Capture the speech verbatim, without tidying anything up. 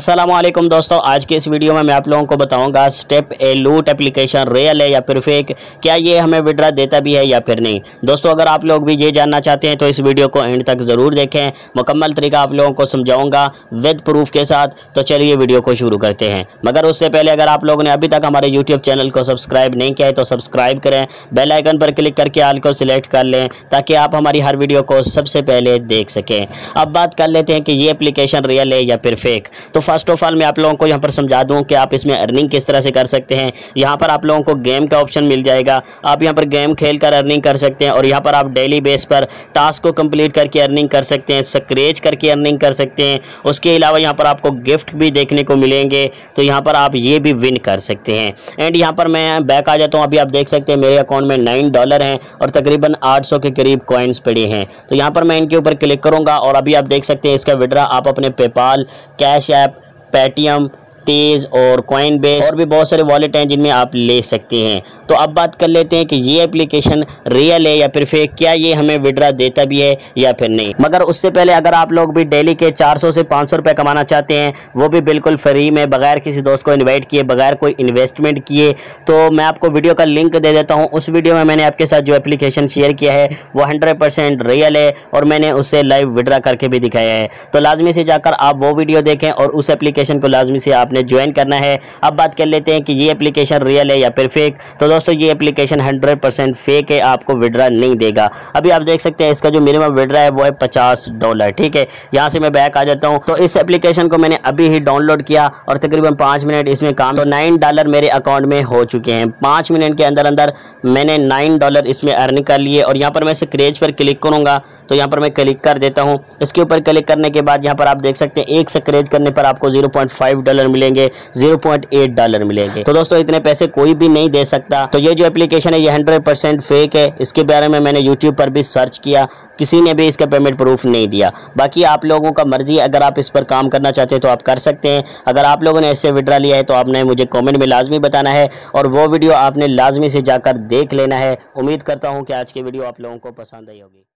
अस्सलामुअलैकुम दोस्तों, आज के इस वीडियो में मैं आप लोगों को बताऊंगा step a lot application real है या फिर फेक, क्या ये हमें विड्रा देता भी है या फिर नहीं। दोस्तों अगर आप लोग भी ये जानना चाहते हैं तो इस वीडियो को एंड तक ज़रूर देखें, मुकम्मल तरीका आप लोगों को समझाऊंगा विद प्रूफ के साथ। तो चलिए वीडियो को शुरू करते हैं, मगर उससे पहले अगर आप लोगों ने अभी तक हमारे यूट्यूब चैनल को सब्सक्राइब नहीं किया है तो सब्सक्राइब करें, बेल आइकन पर क्लिक करके ऑल को सिलेक्ट कर लें ताकि आप हमारी हर वीडियो को सबसे पहले देख सकें। अब बात कर लेते हैं कि ये एप्लीकेशन रियल है या फिर फेक। तो फर्स्ट ऑफ ऑल मैं आप लोगों को यहाँ पर समझा दूँ कि आप इसमें अर्निंग किस तरह से कर सकते हैं। यहाँ पर आप लोगों को गेम का ऑप्शन मिल जाएगा, आप यहाँ पर गेम खेल कर अर्निंग कर सकते हैं और यहाँ पर आप डेली बेस पर टास्क को कंप्लीट करके अर्निंग कर सकते हैं, स्क्रैच करके अर्निंग कर सकते हैं। उसके अलावा यहाँ पर आपको गिफ्ट भी देखने को मिलेंगे, तो यहाँ पर आप ये भी विन कर सकते हैं। एंड यहाँ पर मैं बैक आ जाता हूँ, अभी आप देख सकते हैं मेरे अकाउंट में नाइन डॉलर हैं और तकरीबन आठ सौ के करीब कॉइन्स पड़े हैं। तो यहाँ पर मैं इनके ऊपर क्लिक करूँगा और अभी आप देख सकते हैं इसका विड्रा आप अपने पेपाल, कैश ऐप, पेटीएम, तेज़ और कॉइन बेस और भी बहुत सारे वॉलेट हैं जिनमें आप ले सकते हैं। तो अब बात कर लेते हैं कि ये एप्लीकेशन रियल है या फिर फेक, क्या ये हमें विड्रा देता भी है या फिर नहीं। मगर उससे पहले अगर आप लोग भी डेली के चार सौ से पाँच सौ रुपये कमाना चाहते हैं, वो भी बिल्कुल फ्री में, बगैर किसी दोस्त को इन्वाइट किए, बगैर कोई इन्वेस्टमेंट किए, तो मैं आपको वीडियो का लिंक दे देता हूँ। उस वीडियो में मैंने आपके साथ जो एप्लीकेशन शेयर किया है वो हंड्रेड परसेंट रियल है और मैंने उससे लाइव विड्रा करके भी दिखाया है। तो लाजमी से जाकर आप वो वीडियो देखें और उस एप्लीकेशन को लाजमी से आप ने ज्वाइन करना है। अब बात कर लेते हैं कि ये एप्लीकेशन रियल है या फिर फेक। तो दोस्तों ये एप्लीकेशन हंड्रेड परसेंट फेक है, आपको विड्रा नहीं देगा। अभी आप देख सकते हैं इसका जो मिनिमम विड्रा है वो है पचास डॉलर। ठीक है, यहाँ से मैं बैक आ जाता हूँ। तो इस एप्लीकेशन को मैंने अभी ही डाउनलोड किया और तकरीबन पाँच मिनट इसमें काम, तो नाइन डॉलर मेरे अकाउंट में हो चुके हैं। पाँच मिनट के अंदर अंदर मैंने नाइन डॉलर इसमें अर्न कर लिए और यहाँ पर मैं स्क्रैच पर क्लिक करूँगा। तो यहाँ पर मैं क्लिक कर देता हूँ, इसके ऊपर क्लिक करने के बाद यहाँ पर आप देख सकते हैं एक स्क्रैच करने पर आपको जीरो पॉइंट फाइव डॉलर मिलेंगे, जीरो पॉइंट आठ डॉलर मिलेंगे। तो दोस्तों इतने पैसे कोई भी नहीं दे सकता। तो ये जो एप्लीकेशन है ये हंड्रेड परसेंट फेक है। इसके बारे में मैंने यूट्यूब पर भी सर्च किया, किसी ने भी इसका पेमेंट प्रूफ नहीं दिया। बाकी आप लोगों का मर्जी, अगर आप इस पर काम करना चाहते हैं तो आप कर सकते हैं। अगर आप लोगों ने इससे विड्रा लिया है तो आपने मुझे कॉमेंट में लाजमी बताना है और वो वीडियो आपने लाजमी से जाकर देख लेना है। उम्मीद करता हूँ कि आज की वीडियो आप लोगों को पसंद आई होगी।